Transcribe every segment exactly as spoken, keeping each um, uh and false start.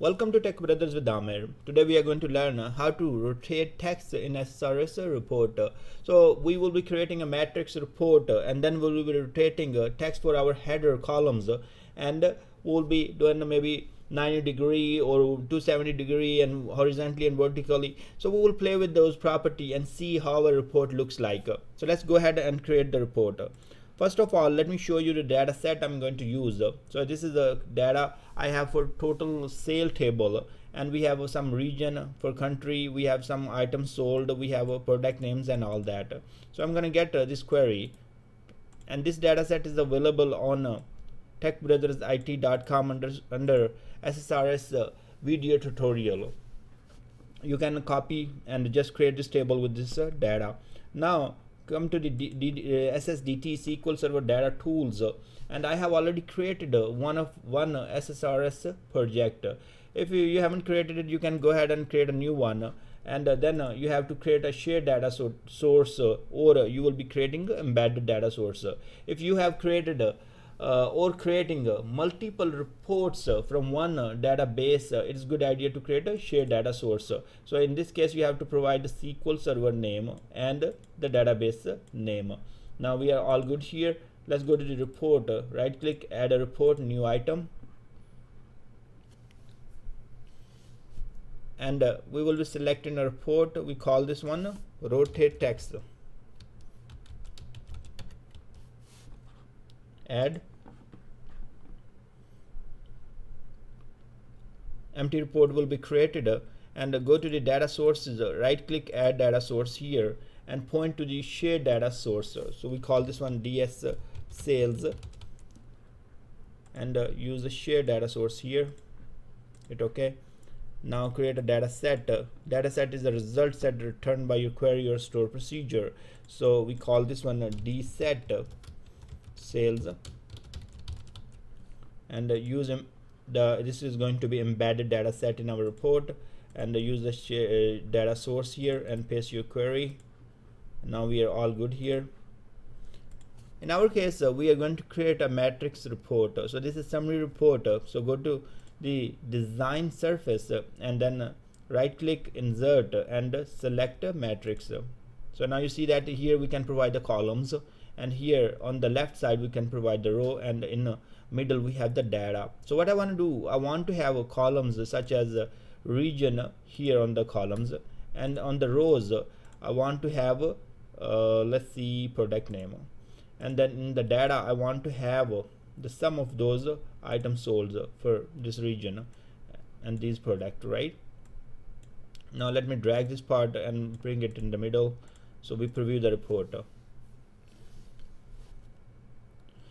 Welcome to Tech Brothers with Amir. Today we are going to learn how to rotate text in S S R S report. So we will be creating a matrix report and then we will be rotating text for our header columns, and we will be doing maybe ninety degree or two seventy degree and horizontally and vertically. So we will play with those property and see how a report looks like. So let's go ahead and create the report. First of all, let me show you the data set I'm going to use. So this is the data I have for total sale table, and we have some region for country, we have some items sold, we have product names and all that. So I'm going to get this query, and this data set is available on tech brothers I T dot com under, under S S R S video tutorial. You can copy and just create this table with this data. Now come to the D D S S D T S Q L Server data tools, and I have already created one of one S S R S project. If you, you haven't created it, you can go ahead and create a new one, and then you have to create a shared data so source, or you will be creating embedded data source. If you have created Uh, or creating uh, multiple reports uh, from one uh, database, uh, it's a good idea to create a shared data source. So in this case, you have to provide the S Q L Server name and the database uh, name. Now we are all good here. Let's go to the report, uh, right click, add a report, new item, and uh, we will be selecting a report. We call this one uh, rotate text. Add empty report will be created, uh, and uh, go to the data sources, uh, right click, add data source here, and point to the shared data source. Uh, so we call this one D S uh, Sales, uh, and uh, use the shared data source here. Hit OK. Now create a data set. Uh, data set is the result set returned by your query or store procedure. So we call this one uh, D set. Uh, sales, and uh, use um, the this is going to be embedded data set in our report, and uh, use the uh, data source here and paste your query. Now we are all good here. In our case, uh, we are going to create a matrix report. So this is summary report. So go to the design surface, uh, and then uh, right click, insert, and uh, select a matrix. So now you see that here we can provide the columns, and here on the left side we can provide the row, and in the middle we have the data. So what I want to do, I want to have a columns such as a region here on the columns, and on the rows I want to have a, uh, let's see, product name, and then in the data I want to have the sum of those items sold for this region and these product, right? Now let me drag this part and bring it in the middle, so we preview the report.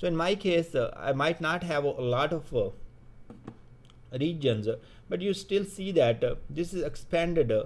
So in my case, uh, I might not have a lot of uh, regions, uh, but you still see that uh, this is expanded uh,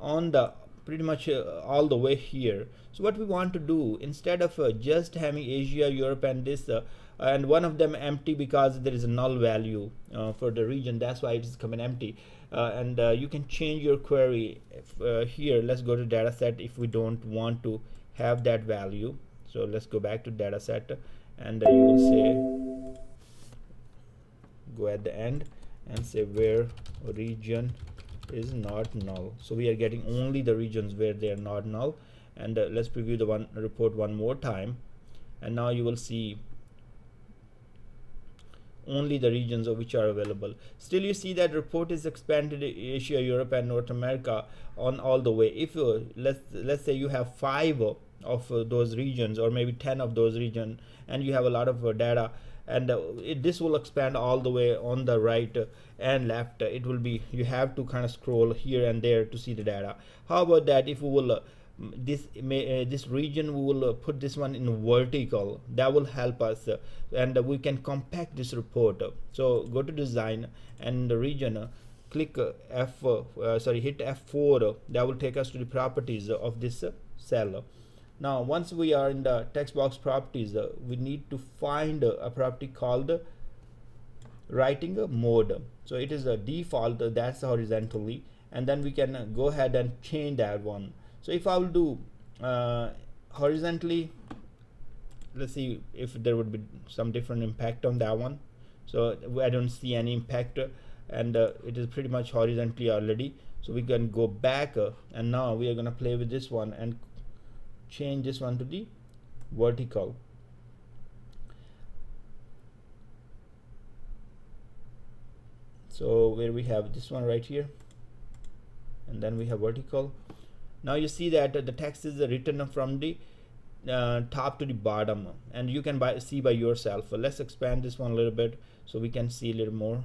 on the pretty much uh, all the way here. So what we want to do, instead of uh, just having Asia, Europe, and this, uh, and one of them empty because there is a null value uh, for the region, that's why it is coming empty. Uh, and uh, you can change your query if, uh, here. Let's go to data set if we don't want to have that value. So let's go back to data set, and uh, you will say, go at the end and say where region is not null. So we are getting only the regions where they are not null, and uh, let's preview the one report one more time, and now you will see only the regions which are available. Still you see that report is expanded Asia, Europe, and North America on all the way. If uh, let's let's say you have five uh, of uh, those regions, or maybe ten of those region, and you have a lot of uh, data, and uh, it, this will expand all the way on the right uh, and left. It will be, you have to kind of scroll here and there to see the data. How about that if we will uh, this may, uh, this region, we will uh, put this one in vertical. That will help us, uh, and uh, we can compact this report. So go to design and the region, uh, click uh, F uh, uh, sorry hit F four. Uh, that will take us to the properties uh, of this uh, cell. Now once we are in the text box properties, uh, we need to find uh, a property called uh, writing uh, mode. So it is a default, uh, that's horizontally, and then we can uh, go ahead and change that one. So if I will do uh, horizontally, let's see if there would be some different impact on that one. So I don't see any impact, and uh, it is pretty much horizontally already. So we can go back uh, and now we are going to play with this one and change this one to the vertical. So where we have this one right here, and then we have vertical. Now you see that uh, the text is uh, written from the uh, top to the bottom, and you can by, see by yourself. Uh, let's expand this one a little bit so we can see a little more.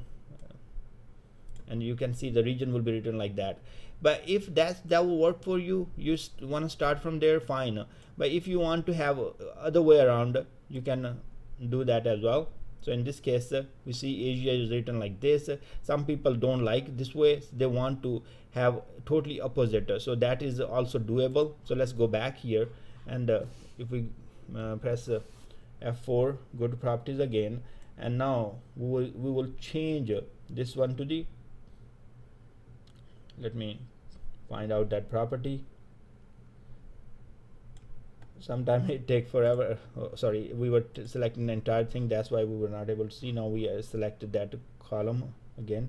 And you can see the region will be written like that. But if that's, that will work for you, you want to start from there, fine. But if you want to have other way around, you can do that as well. So in this case, uh, we see Asia is written like this. Some people don't like this way, they want to have totally opposite, so that is also doable. So let's go back here, and uh, if we uh, press uh, F four, go to properties again, and now we will, we will change this one to the, let me find out that property. Sometimes it take forever. Oh, sorry, we were selecting the entire thing, that's why we were not able to see. Now we uh, selected that column again,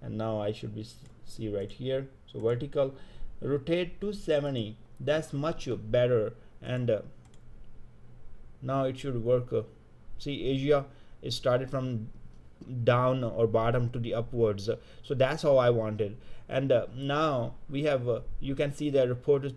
and now I should be see right here. So vertical, rotate to seventy, that's much better. And uh, now it should work. Uh, see, Asia is started from down or bottom to the upwards, so that's how I wanted. And uh, now we have uh, you can see the report is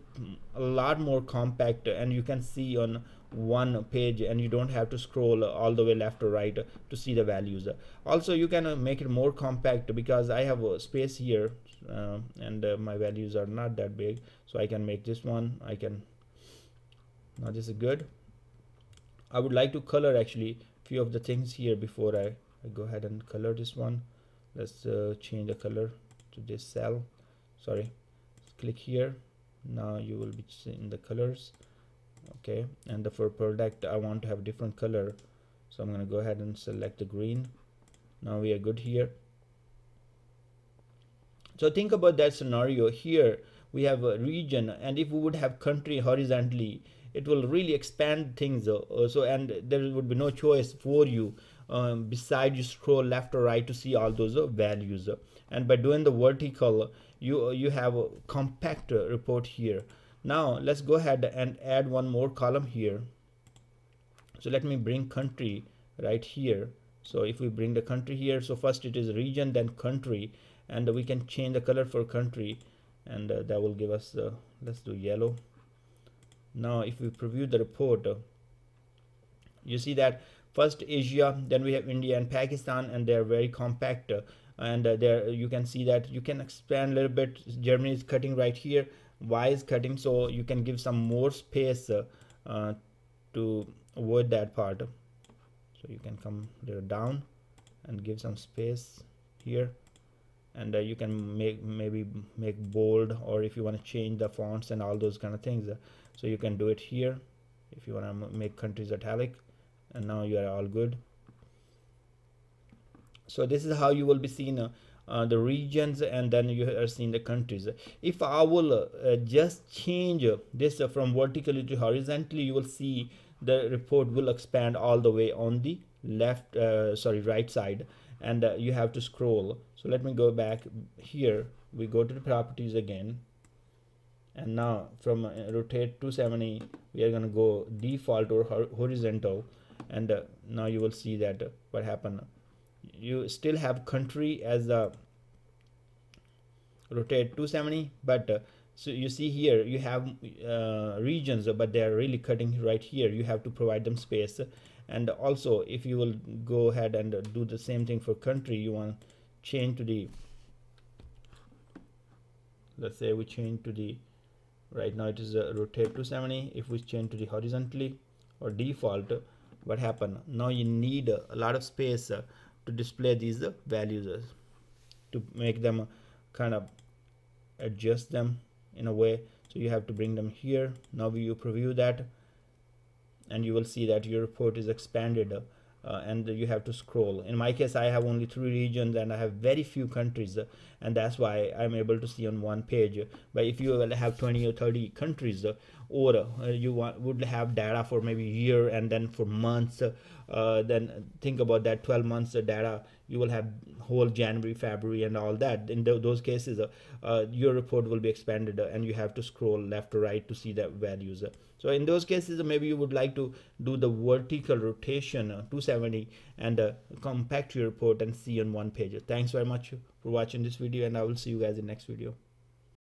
a lot more compact, and you can see on one page, and you don't have to scroll all the way left or right to see the values. Also you can uh, make it more compact, because I have a space here, uh, and uh, my values are not that big, so I can make this one. I can, now this is good. I would like to color actually few of the things here before I I go ahead and color this one. Let's uh, change the color to this cell. Sorry, click here. Now you will be seeing the colors. Okay, and the, for product I want to have different color, so I'm going to go ahead and select the green. Now we are good here. So think about that scenario. Here we have a region, and if we would have country horizontally, it will really expand things. Uh, so and there would be no choice for you. Um, beside you scroll left or right to see all those uh, values, and by doing the vertical you uh, you have a compact uh, report here. Now let's go ahead and add one more column here. So let me bring country right here. So if we bring the country here, so first it is region, then country, and we can change the color for country, and uh, that will give us uh, let's do yellow. Now if we preview the report, uh, you see that first Asia, then we have India and Pakistan, and they are very compact. Uh, and uh, there you can see that you can expand a little bit. Germany is cutting right here. Y is cutting, so you can give some more space uh, uh, to avoid that part. So you can come there down and give some space here, and uh, you can make maybe make bold, or if you want to change the fonts and all those kind of things. Uh, so you can do it here if you want to make countries italic. And now you are all good. So this is how you will be seeing uh, uh, the regions, and then you are seeing the countries. If I will uh, just change this uh, from vertically to horizontally, you will see the report will expand all the way on the left, uh, sorry, right side, and uh, you have to scroll. So let me go back here. We go to the properties again, and now from uh, rotate two seventy, we are going to go default or horizontal. And uh, now you will see that uh, what happened. You still have country as a uh, rotate two seventy, but uh, so you see here you have uh, regions, but they are really cutting right here. You have to provide them space. And also if you will go ahead and uh, do the same thing for country, you want to change to the, let's say we change to the, right now it is a uh, rotate two seventy. If we change to the horizontally or default, what happened? Now you need uh, a lot of space uh, to display these uh, values, uh, to make them uh, kind of adjust them in a way. So you have to bring them here. Now you preview that, and you will see that your report is expanded, uh, uh, and you have to scroll. In my case, I have only three regions and I have very few countries, uh, and that's why I'm able to see on one page. But if you have twenty or thirty countries, uh, or uh, you want, would have data for maybe year and then for months, uh, uh, then think about that twelve months of data. You will have whole January, February, and all that. In th those cases, uh, uh, your report will be expanded, uh, and you have to scroll left to right to see the values. So in those cases, uh, maybe you would like to do the vertical rotation, uh, two seventy, and uh, compact your report and see on one page. Thanks very much for watching this video, and I will see you guys in the next video.